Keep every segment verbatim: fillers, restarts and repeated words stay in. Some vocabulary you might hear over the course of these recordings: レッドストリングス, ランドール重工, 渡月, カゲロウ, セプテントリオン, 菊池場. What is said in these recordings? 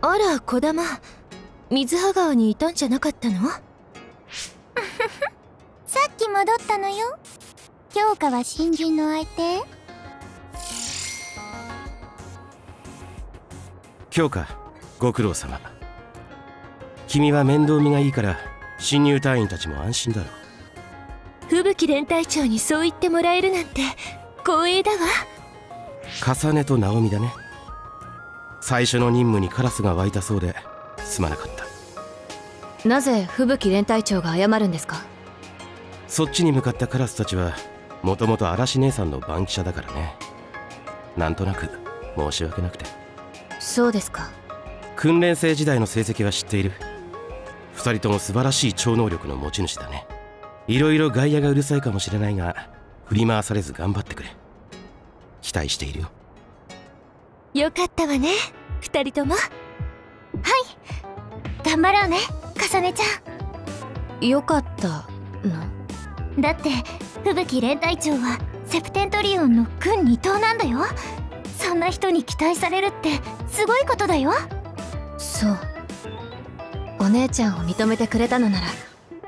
あら、こだま、水葉川にいたんじゃなかったの？さっき戻ったのよ。京花は新人の相手。京花、ご苦労様。君は面倒見がいいから新入隊員たちも安心だろう。吹雪連隊長にそう言ってもらえるなんて光栄だわ。重ねと直美だね。最初の任務にカラスが湧いたそうで、すまなかった。なぜ吹雪連隊長が謝るんですか？そっちに向かったカラスたちはもともと嵐姉さんの番記者だからね。なんとなく申し訳なくて。そうですか。訓練生時代の成績は知っている。ふたりとも素晴らしい超能力の持ち主だね。いろいろ外野がうるさいかもしれないが、振り回されず頑張ってくれ。期待しているよ。よかったわね、二人とも。はい、頑張ろうね、かさねちゃん。よかったな。だって吹雪連隊長はセプテントリオンの軍二等なんだよ。そんな人に期待されるってすごいことだよ。そう、お姉ちゃんを認めてくれたのなら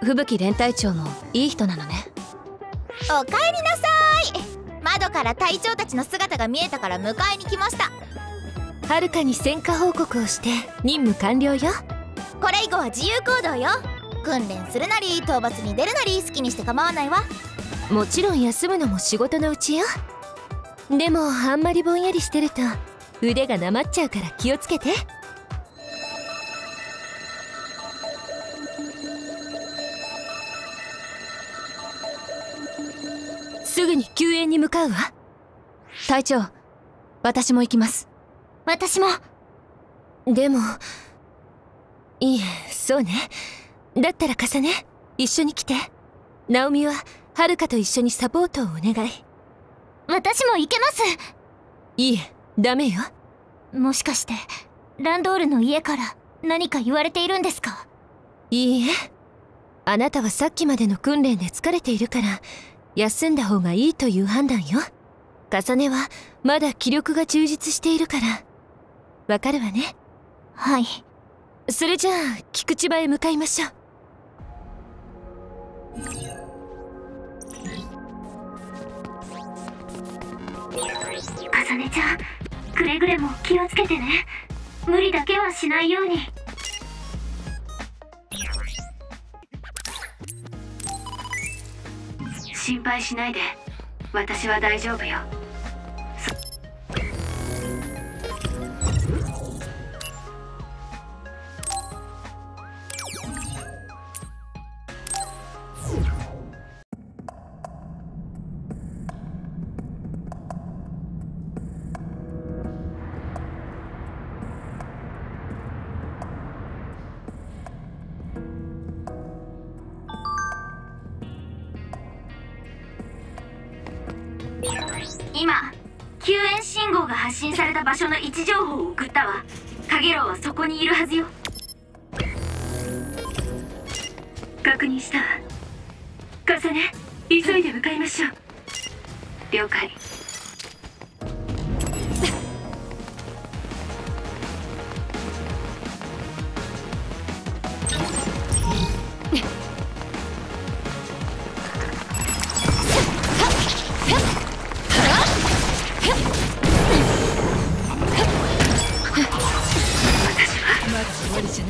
吹雪連隊長もいい人なのね。おかえりなさい。窓から隊長たちの姿が見えたから迎えに来ました。はるかに戦果報告をして任務完了よ。これ以後は自由行動よ。訓練するなり討伐に出るなり好きにして構わないわ。もちろん休むのも仕事のうちよ。でもあんまりぼんやりしてると腕がなまっちゃうから気をつけて。すぐに救援に向かうわ。隊長、私も行きます。私も。でもいいえ、そうね。だったら重ね、一緒に来て。直美ははるかと一緒にサポートをお願い。私も行けます。いいえ、ダメよ。もしかしてランドールの家から何か言われているんですか？いいえ、あなたはさっきまでの訓練で疲れているから休んだ方がいいという判断よ。重ねはまだ気力が充実しているから。わかるわね。はい。それじゃあ菊池場へ向かいましょう。かさねちゃん、くれぐれも気をつけてね。無理だけはしないように。心配しないで。私は大丈夫よ。今、救援信号が発信された場所の位置情報を送ったわ。かげろうはそこにいるはずよ。確認したわ。重ね、急いで向かいましょう。了解。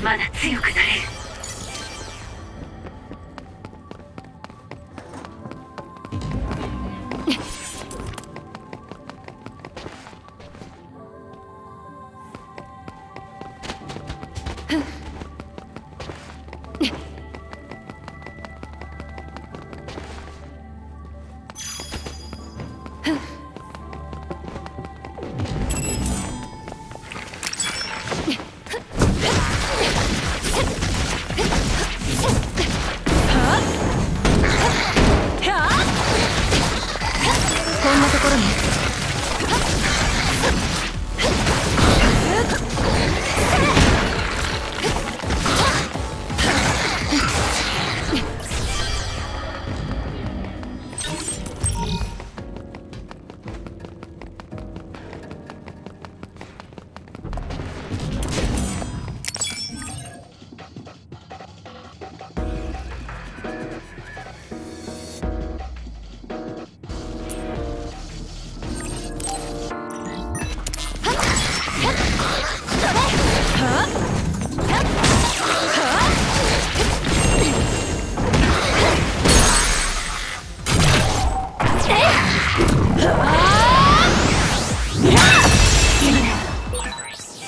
まだ強くなれる。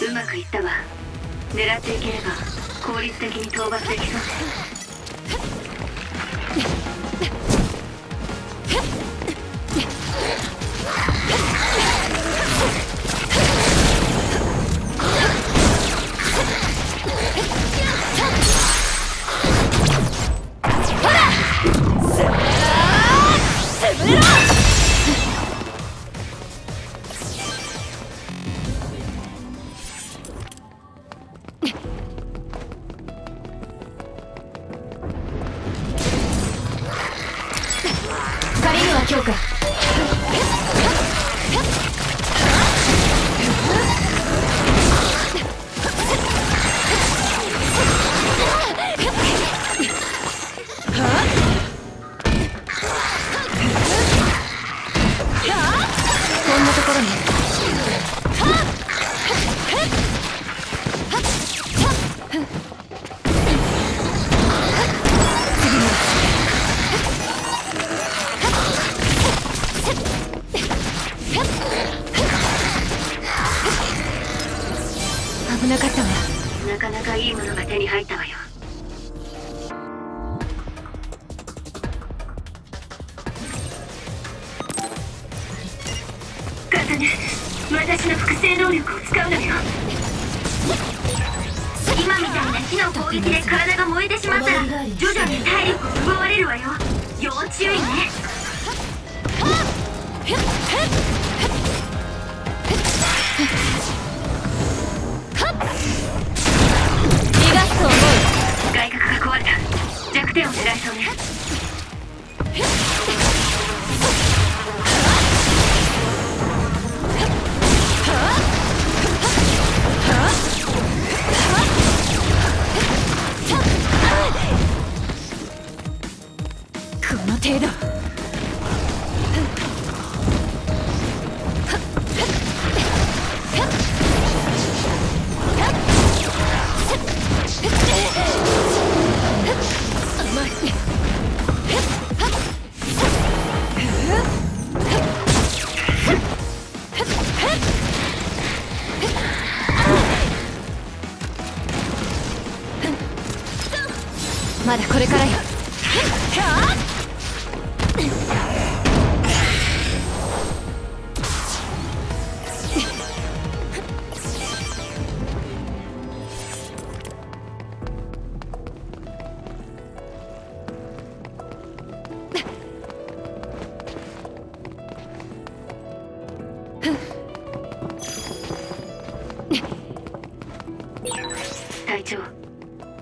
うまくいったわ。狙っていければ効率的に討伐できそうです。私の複製能力を使うのよ。今みたいな火の攻撃で体が燃えてしまったら徐々に体力を奪われるわよ。要注意ね。逃がすと思う。外角が壊れた。弱点を狙いそうね。程度まだこれからよ。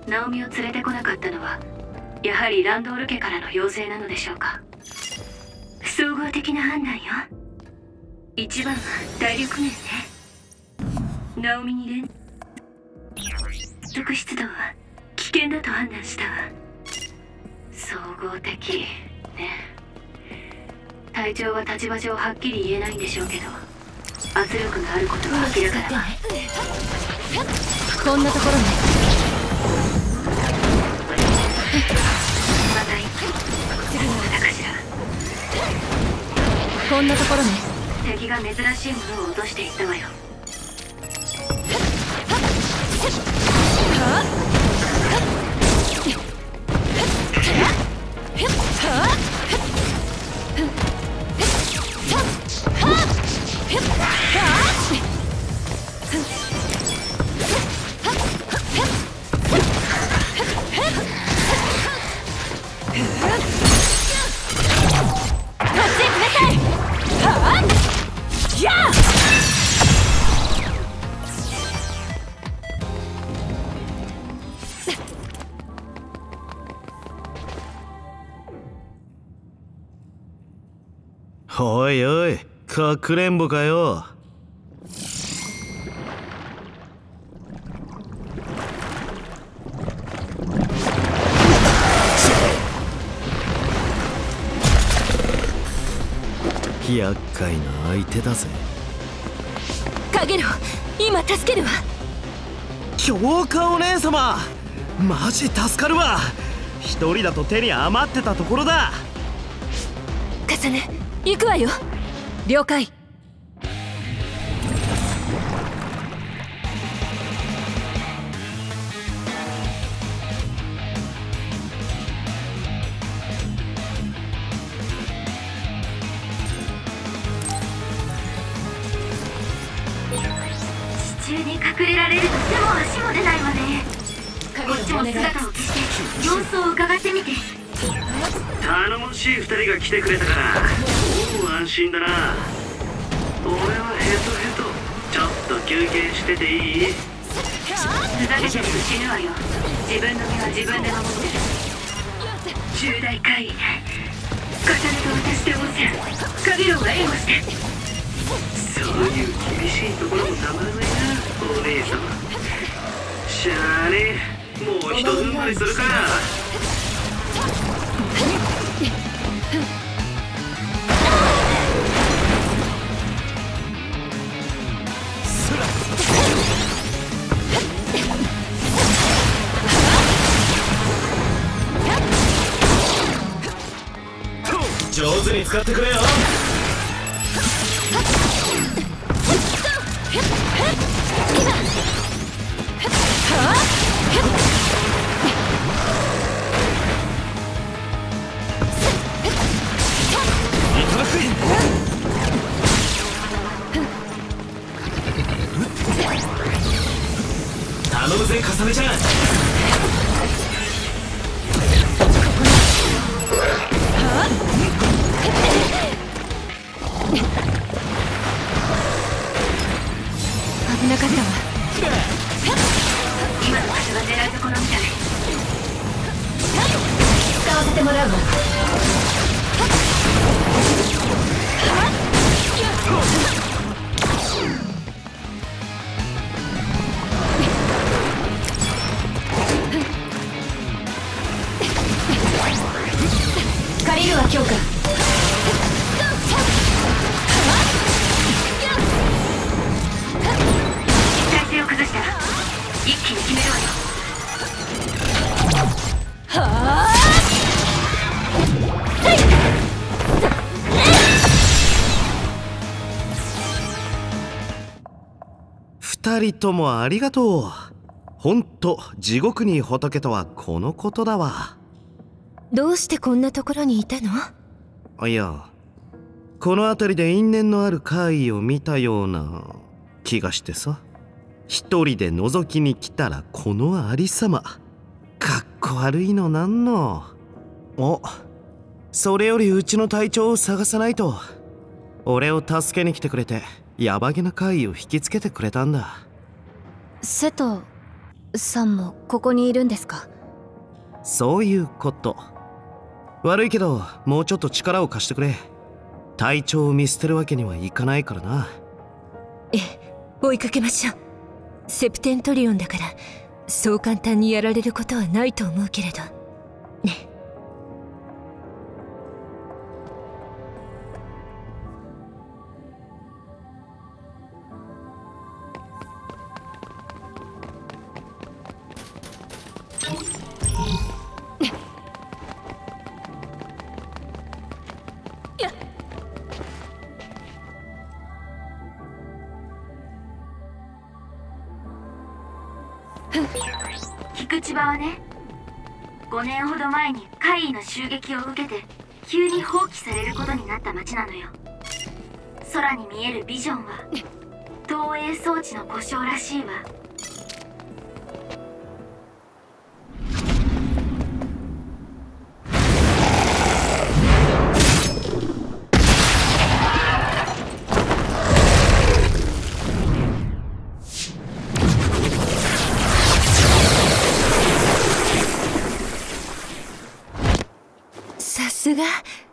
ナオミを連れてこなかったのはやはりランドール家からの要請なのでしょうか。総合的な判断よ。一番は体力面ね。ナオミに連続出動は危険だと判断したわ。総合的ね。隊長は立場上はっきり言えないんでしょうけど圧力があることは明らかだわ。こんなところね。また行く。次の戦いだ。こんなところね。敵が珍しいものを落としていったわよ。おいおい、かくれんぼかよ。厄介な相手だぜ。カゲロ、今助けるわ。強化お姉様、マジ助かるわ。一人だと手に余ってたところだ。重ね行くわよ。了解。地中に隠れられると手も足も出ないわね。こっちも姿を消して様子を伺ってみて。頼もしい二人が来てくれたからもう安心だな。俺はヘトヘト、ちょっと休憩してていい？ふざけてると死ぬわよ。自分の身は自分で守ってる。重大会員重ねと私で温泉カビロンが援護して。そういう厳しいところもたまらないな、お姉様。しゃあね、もう一踏ん張りするか。上手に使ってくれよ。頼むぜ、かさねちゃん。危なかったわ。今の場所が狙いどころみたい。使わせてもらうわ。借りるは強化。一体性を崩したら一気に決めるわよ。はあ、ふたりともありがとう。ほんと地獄に仏とはこのことだわ。どうしてこんなところにいたの？いや、この辺りで因縁のある怪異を見たような気がしてさ。一人で覗きに来たらこのありさま、かっこ悪いのなんの。お、それよりうちの隊長を探さないと。俺を助けに来てくれてヤバげな怪異を引きつけてくれたんだ。瀬戸さんもここにいるんですか？そういうこと。悪いけどもうちょっと力を貸してくれ。隊長を見捨てるわけにはいかないからな。ええ、追いかけましょう。セプテントリオンだからそう簡単にやられることはないと思うけれどね。菊千葉はね、ごねんほど前に怪異の襲撃を受けて急に放棄されることになった町なのよ。空に見えるビジョンは投影装置の故障らしいわ。さすが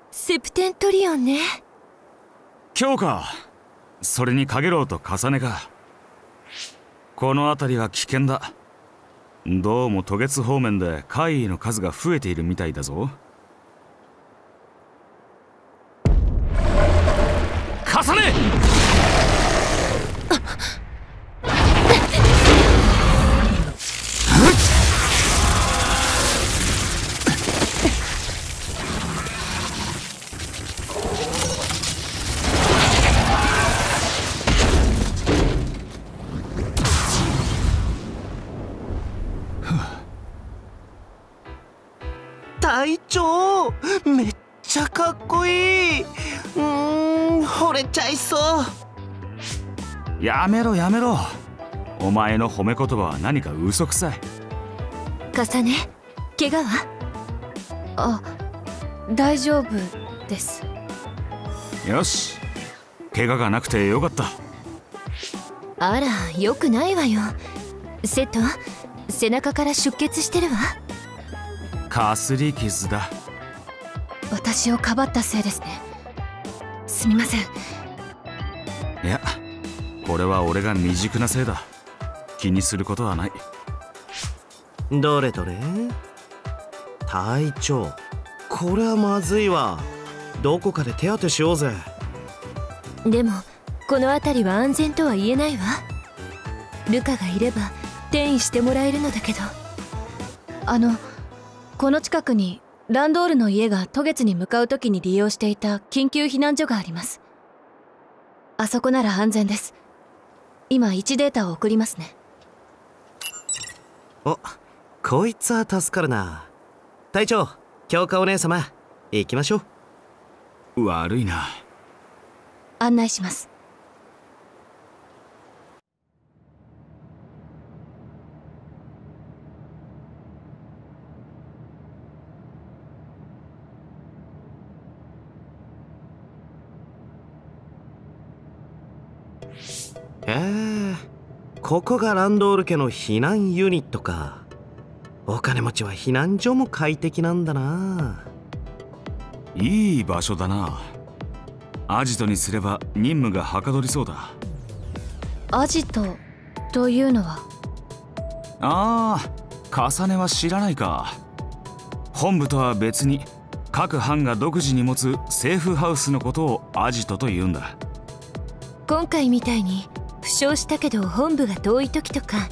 セプテントリオンね。強化、それにかげろうと重ねか。この辺りは危険だ。どうも渡月方面で怪異の数が増えているみたいだぞ。重ね、隊長めっちゃかっこいい。うーん、惚れちゃいそう。やめろやめろ、お前の褒め言葉は何か嘘くさい。重ね、怪我は？あ、大丈夫です。よし、怪我がなくてよかった。あら、よくないわよ。セット、背中から出血してるわ。かすり傷だ。私をかばったせいですね。すみません。いや、これは俺が未熟なせいだ。気にすることはない。どれどれ、隊長、これはまずいわ。どこかで手当てしようぜ。でもこの辺りは安全とは言えないわ。ルカがいれば転移してもらえるのだけど。あの、この近くにランドールの家が渡月に向かう時に利用していた緊急避難所があります。あそこなら安全です。今位置データを送りますね。お、こいつは助かるな。隊長、京花お姉様、行きましょう。悪いな。案内します。へえ、ここがランドール家の避難ユニットか。お金持ちは避難所も快適なんだな。いい場所だな。アジトにすれば任務がはかどりそうだ。アジトというのは？ああ、重ねは知らないか。本部とは別に各班が独自に持つセーフハウスのことをアジトと言うんだ。今回みたいに負傷したけど本部が遠い時とか、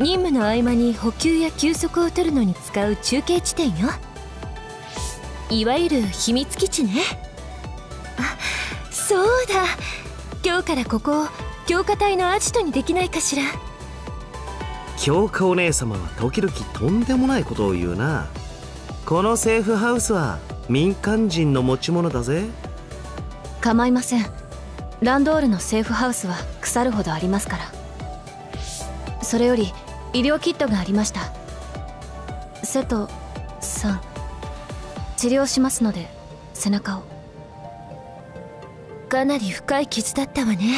任務の合間に補給や休息を取るのに使う中継地点よ。いわゆる秘密基地ね。あ、そうだ、今日からここを強化隊のアジトにできないかしら。強化お姉様は時々とんでもないことを言うな。このセーフハウスは民間人の持ち物だぜ。構いません。ランドールのセーフハウスは腐るほどありますから。それより医療キットがありました。瀬戸さん、治療しますので背中を。かなり深い傷だったわね。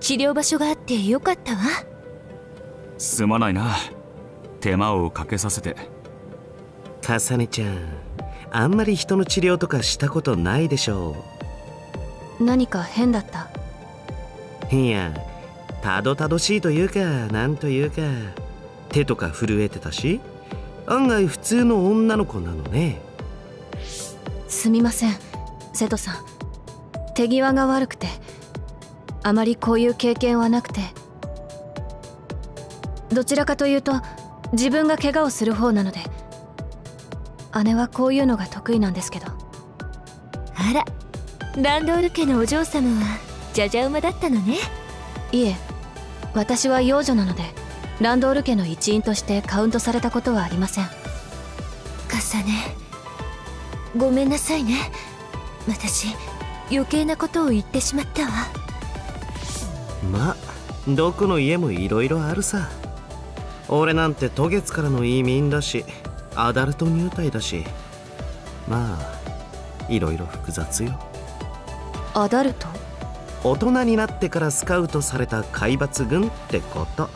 治療場所があってよかったわ。すまないな、手間をかけさせて。かさねちゃん、あんまり人の治療とかしたことないでしょう。何か変だった？いや、たどたどしいというか、なんというか、手とか震えてたし、案外普通の女の子なのね。すみません、瀬戸さん。手際が悪くて、あまりこういう経験はなくて。どちらかというと自分が怪我をする方なので。姉はこういうのが得意なんですけど。あら、ランドール家のお嬢様はじゃじゃ馬だったのね。いえ、私は幼女なのでランドール家の一員としてカウントされたことはありません。重ね、ごめんなさいね。私余計なことを言ってしまったわ。まあ、どこの家もいろいろあるさ。俺なんて渡月からの移民だし、アダルト入隊だし、まあいろいろ複雑よ。アダルト？大人になってからスカウトされた海抜軍ってこと。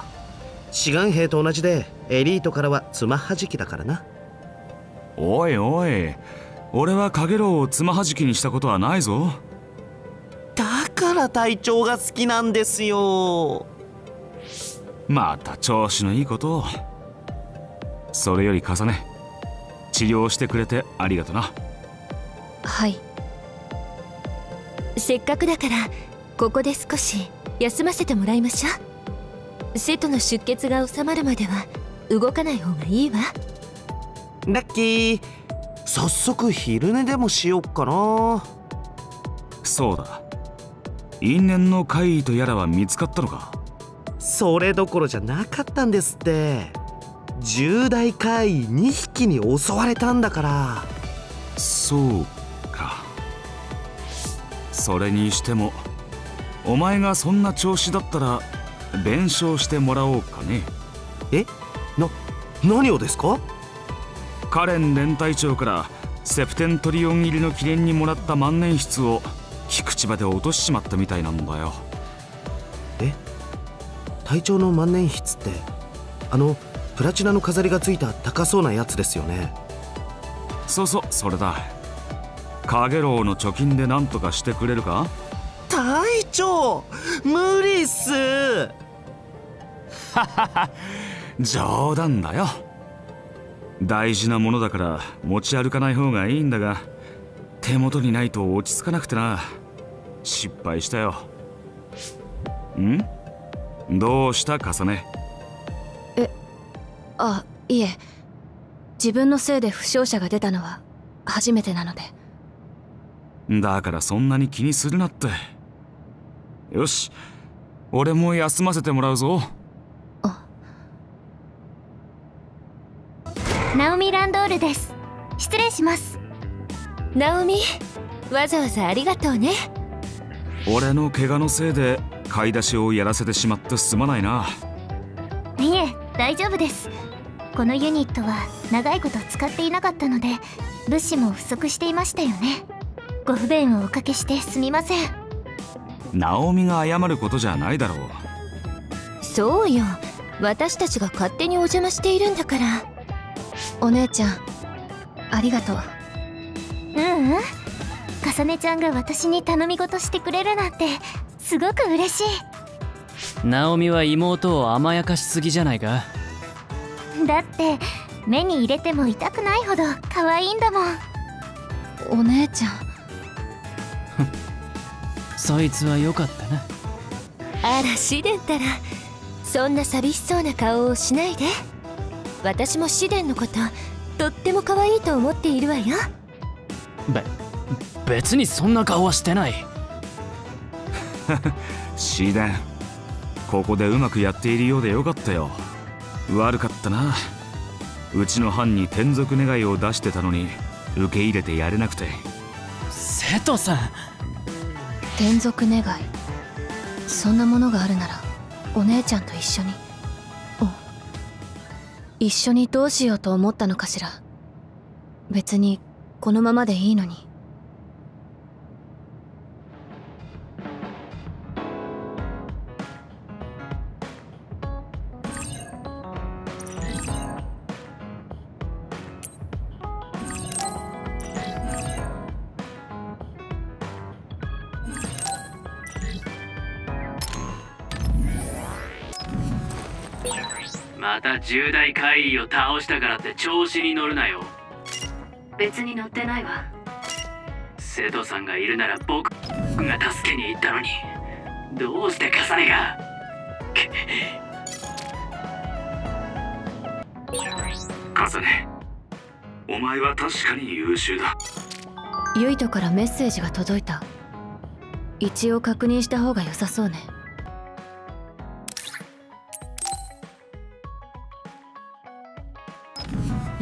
志願兵と同じでエリートからはつまはじきだからな。おいおい、俺はカゲロウをつまはじきにしたことはないぞ。だから隊長が好きなんですよ。また調子のいいことを。それより重ね、治療してくれてありがとな。はい。せっかくだからここで少し休ませてもらいましょう。瀬戸の出血が収まるまでは動かない方がいいわ。ラッキー、早速昼寝でもしよっかな。そうだ、因縁の怪異とやらは見つかったのか？それどころじゃなかったんですって。重大怪異にひきに襲われたんだから。そうか。それにしてもお前がそんな調子だったら弁償してもらおうかね。えな何をですか？カレン連隊長からセプテントリオン入りの記念にもらった万年筆を菊池場で落としちまったみたいなんだよ。え隊長の万年筆ってあのプラチナの飾りがついた高そうなやつですよね。そうそう、それだ。影楼の貯金で何とかしてくれるか？隊長無理っす。ははは、冗談だよ。大事なものだから持ち歩かない方がいいんだが、手元にないと落ち着かなくてな。失敗したよ。ん？どうしたかさね？え、あ、いえ、自分のせいで負傷者が出たのは初めてなので。だからそんなに気にするなって。よし、俺も休ませてもらうぞ。ナオミ・ランドールです。失礼します。ナオミ、わざわざありがとうね。俺の怪我のせいで買い出しをやらせてしまってすまないな。いえ、大丈夫です。このユニットは長いこと使っていなかったので、物資も不足していましたよね。ご不便をおかけしてすみません。ナオミが謝ることじゃないだろう。そうよ。私たちが勝手にお邪魔しているんだから。お姉ちゃんありがとう。うんうん、かさねちゃんが私に頼み事してくれるなんてすごく嬉しい。ナオミは妹を甘やかしすぎじゃないか？だって目に入れても痛くないほど可愛いんだもん。お姉ちゃんそいつは良かったな。あらシデンったらそんな寂しそうな顔をしないで。私もシデンのこととっても可愛いと思っているわよ。べ別にそんな顔はしてない。シデン、ここでうまくやっているようでよかったよ。悪かったな。うちの班に転属願いを出してたのに受け入れてやれなくて。瀬戸さん、転属願い、そんなものがあるならお姉ちゃんと一緒に一緒にどうしようと思ったのかしら。別にこのままでいいのに。また重大怪異を倒したからって調子に乗るなよ。別に乗ってないわ。瀬戸さんがいるなら僕が助けに行ったのにどうして重ねが。重ね、お前は確かに優秀だ。ユイトからメッセージが届いた。一応確認した方が良さそうね。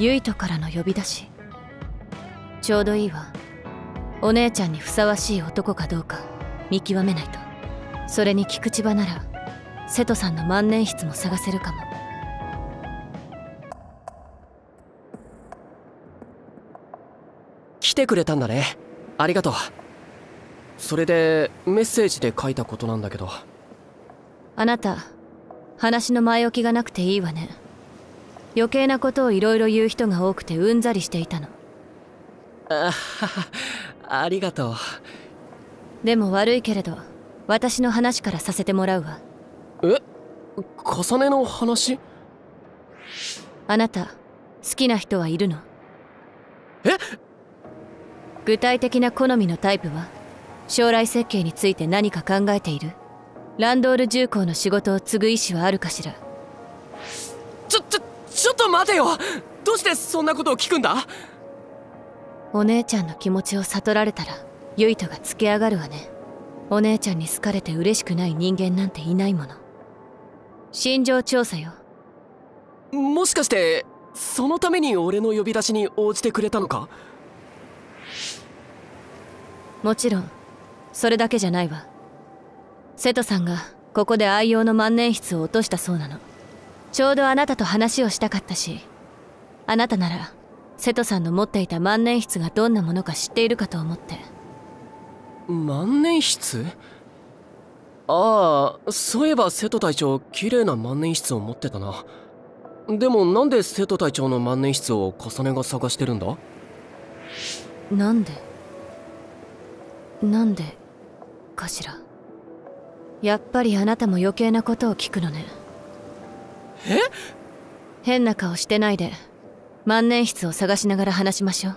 ユイトからの呼び出し、ちょうどいいわ。お姉ちゃんにふさわしい男かどうか見極めないと。それに菊池場なら瀬戸さんの万年筆も探せるかも。来てくれたんだね、ありがとう。それでメッセージで書いたことなんだけど。あなた話の前置きがなくていいわね。余計なことをいろいろ言う人が多くてうんざりしていたの。ああ、ありがとう。でも悪いけれど私の話からさせてもらうわ。え、重ねの話？あなた好きな人はいるの？え？具体的な好みのタイプは？将来設計について何か考えている？ランドール重工の仕事を継ぐ意思はあるかしら？ちょっとちょっと待てよ。どうしてそんなことを聞くんだ？お姉ちゃんの気持ちを悟られたらユイトがつけ上がるわね。お姉ちゃんに好かれて嬉しくない人間なんていないもの。心情調査よ。もしかしてそのために俺の呼び出しに応じてくれたのか？もちろんそれだけじゃないわ。瀬戸さんがここで愛用の万年筆を落としたそうなの。ちょうどあなたと話をしたかったし、あなたなら瀬戸さんの持っていた万年筆がどんなものか知っているかと思って。万年筆？ああ、そういえば瀬戸隊長綺麗な万年筆を持ってたな。でもなんで瀬戸隊長の万年筆を重ねが探してるんだ？なんでなんでかしら。やっぱりあなたも余計なことを聞くのね。え？変な顔してないで万年筆を探しながら話しましょう。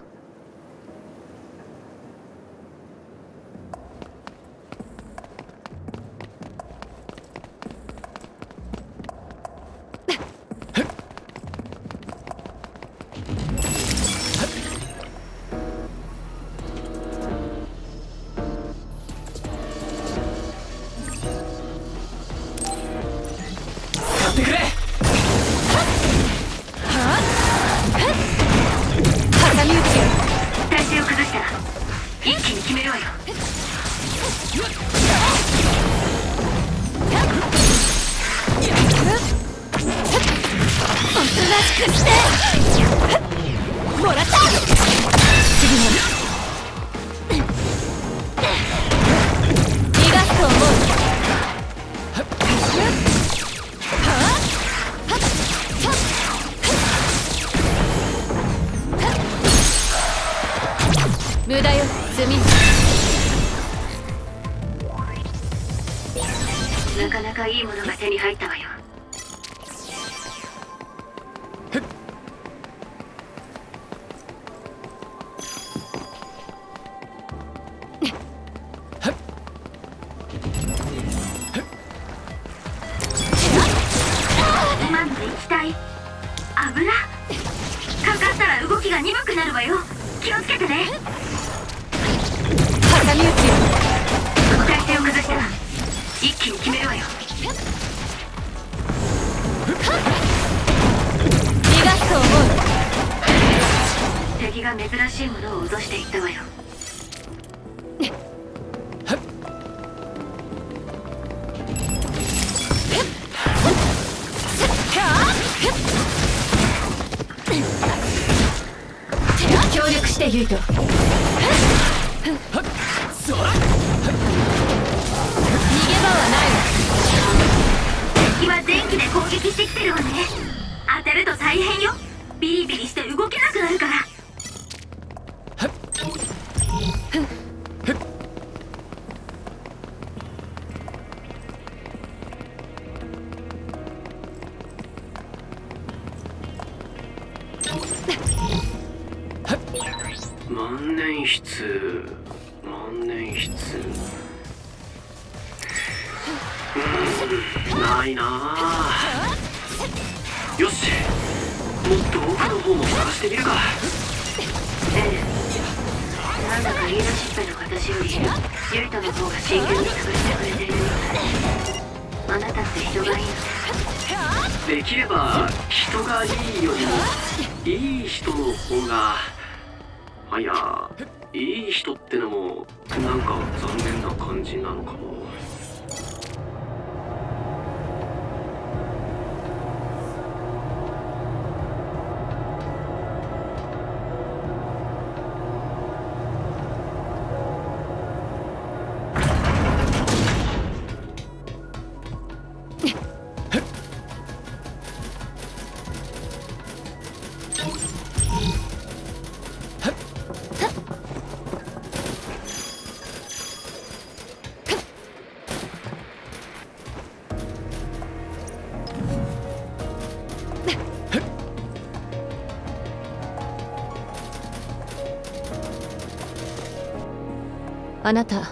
あなた、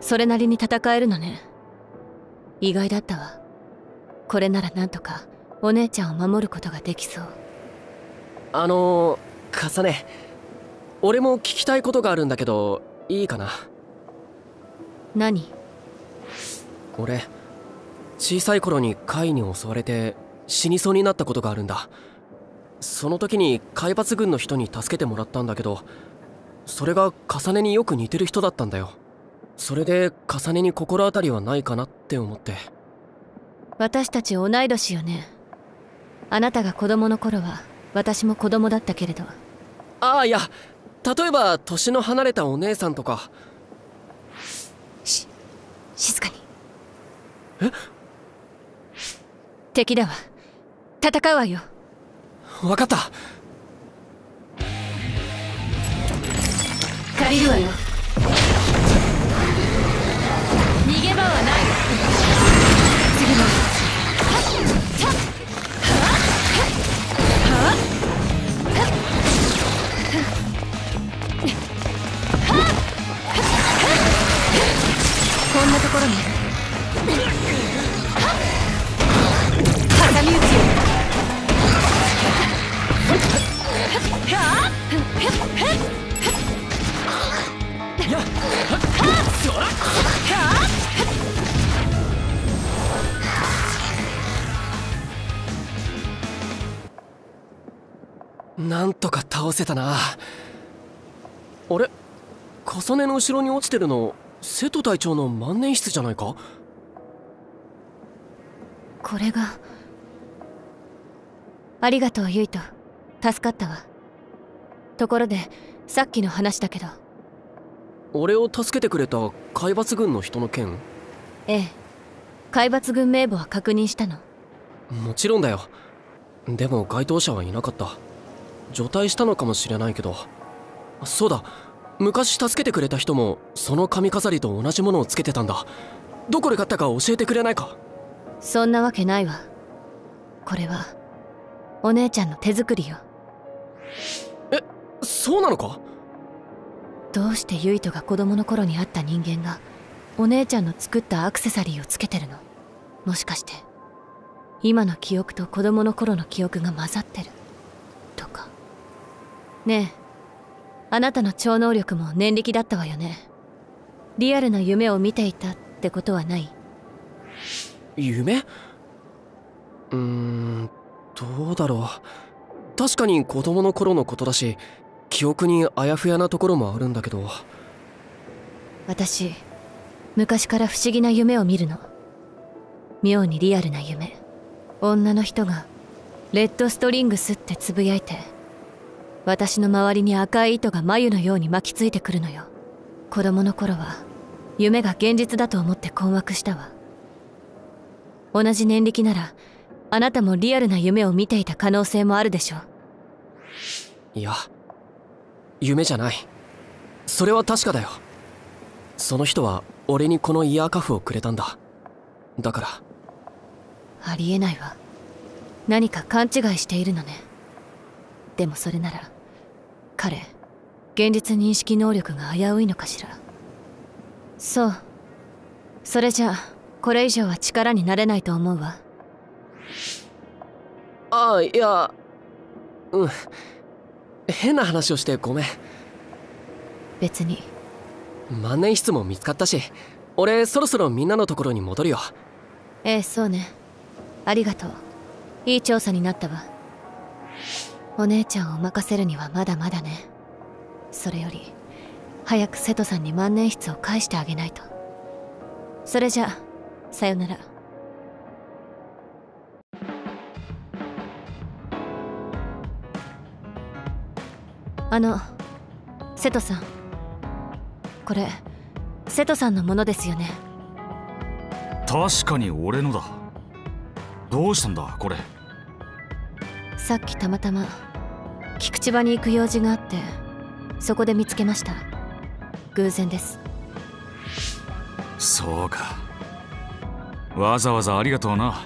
それなりに戦えるのね。意外だったわ。これならなんとかお姉ちゃんを守ることができそう。あのー、重ね、俺も聞きたいことがあるんだけど、いいかな？何？俺、小さい頃に怪に襲われて死にそうになったことがあるんだ。その時に海抜軍の人に助けてもらったんだけど、それが重ねによく似てる人だったんだよ。それで重ねに心当たりはないかなって思って。私たち同い年よね。あなたが子供の頃は私も子供だったけれど。ああ、いや、例えば年の離れたお姉さんとか。し静かに。え？敵だわ。戦うわよ。分かった。借りるわよ。逃げ場はないわ。次はこんなところに挟み撃ちよ。なんとか倒せたな。あれ、重ねの後ろに落ちてるの瀬戸隊長の万年筆じゃないか。これが。ありがとうユイト、助かったわ。ところでさっきの話だけど、俺を助けてくれた海抜軍の人の件。ええ、海抜軍名簿は確認したの？もちろんだよ。でも該当者はいなかった。除隊したのかもしれないけど。そうだ、昔助けてくれた人もその髪飾りと同じものをつけてたんだ。どこで買ったか教えてくれないか？そんなわけないわ。これはお姉ちゃんの手作りよ。え、そうなのか？どうしてユイトが子供の頃に会った人間がお姉ちゃんの作ったアクセサリーをつけてるの？もしかして今の記憶と子供の頃の記憶が混ざってるとか？ねえ、あなたの超能力も念力だったわよね。リアルな夢を見ていたってことはない？夢？うーん、どうだろう。確かに子供の頃のことだし、記憶にあやふやなところもあるんだけど。私、昔から不思議な夢を見るの。妙にリアルな夢。女の人がレッドストリングスってつぶやいて、私の周りに赤い糸が繭のように巻きついてくるのよ。子供の頃は夢が現実だと思って困惑したわ。同じ念力ならあなたもリアルな夢を見ていた可能性もあるでしょう。いや、夢じゃない。それは確かだよ。その人は俺にこのイヤーカフをくれたんだ。だからありえないわ。何か勘違いしているのね。でもそれなら彼、現実認識能力が危ういのかしら。そう、それじゃあこれ以上は力になれないと思うわ。ああ、いや、うん、変な話をしてごめん。別に。万年筆も見つかったし、俺そろそろみんなのところに戻るよ。ええ、そうね。ありがとう。いい調査になったわ。お姉ちゃんを任せるにはまだまだね。それより早く瀬戸さんに万年筆を返してあげないと。それじゃあさよなら。あの、瀬戸さん、これ瀬戸さんのものですよね？確かに俺のだ。どうしたんだこれ？さっきたまたま菊池場に行く用事があって、そこで見つけました。偶然です。そうか、わざわざありがとうな。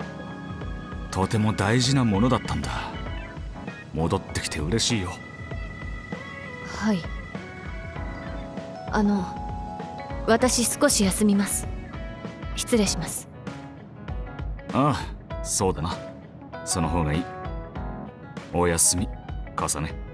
とても大事なものだったんだ。戻ってきて嬉しいよ。はい。あの、私少し休みます。失礼します。ああ、そうだな。その方がいい。おやすみ、重ね。